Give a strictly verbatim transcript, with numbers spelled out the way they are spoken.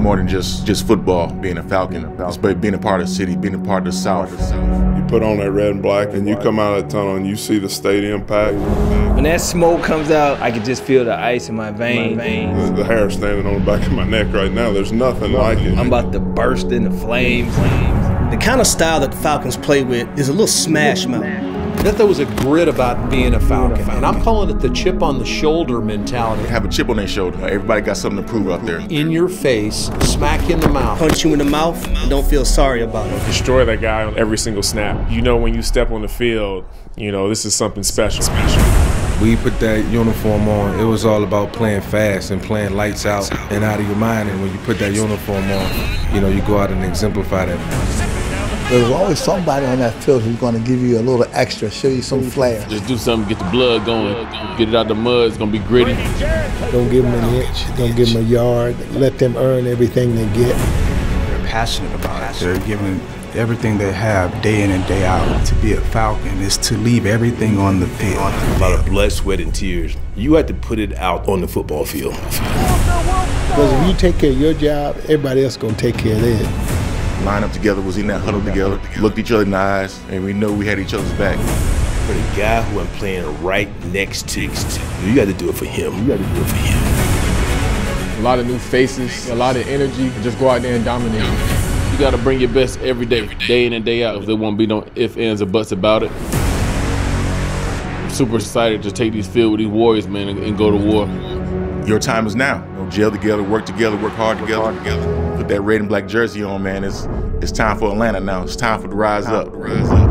more than just just football. Being a Falcon, but being a part of the city, being a part of the South. You put on that red and black, and you come out of the tunnel, and you see the stadium packed. When that smoke comes out, I can just feel the ice in my veins. My veins. The hair standing on the back of my neck right now. There's nothing like it. I'm about to burst into flames. The kind of style that the Falcons play with is a little smash mouth. I thought there was a grit about being a Falcon, and I'm calling it the chip on the shoulder mentality. They have a chip on their shoulder. Everybody got something to prove out there. In your face, smack in the mouth. Punch you in the mouth, and don't feel sorry about it. Destroy that guy on every single snap. You know when you step on the field, you know this is something special. We put that uniform on, it was all about playing fast and playing lights out and out of your mind, and when you put that uniform on, you know, you go out and exemplify that. There's always somebody on that field who's going to give you a little extra, show you some flair. Just do something, get the blood going, get it out the mud, it's going to be gritty. Don't give them an inch, don't give them a yard, let them earn everything they get. They're passionate about it, they're giving everything they have day in and day out. To be a Falcon is to leave everything on the field. A lot of blood, sweat, and tears. You have to put it out on the football field. Because if you take care of your job, everybody else is going to take care of theirs. Line up together, was in that huddle together, looked each other in the eyes, and we know we had each other's back. For the guy who I'm playing right next to, you got to do it for him. You got to do it for him. A lot of new faces, a lot of energy. Just go out there and dominate. You got to bring your best every day, day in and day out. If there won't be no ifs, ands, or buts about it. I'm super excited to take these field with these Warriors, man, and, and go to war. Your time is now. Gel together, work together, work hard together. Work hard together. Put that red and black jersey on, man. It's, it's time for Atlanta now. It's time for the rise up. Rise up.